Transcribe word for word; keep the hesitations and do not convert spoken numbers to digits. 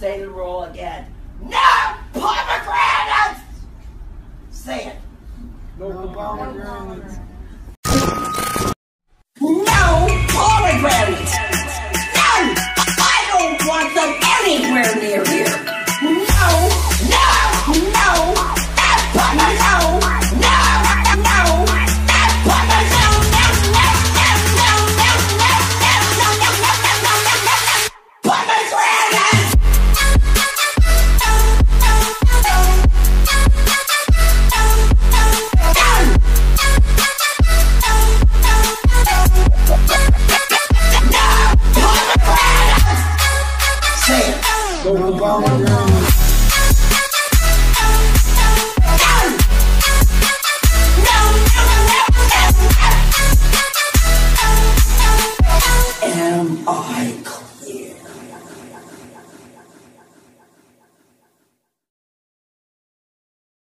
Say the rule again. No pomegranates! Say it. No pomegranates. No pomegranates! No! I don't want them anywhere near here. No! No! No! That's pomegranates! Go, go, go, go.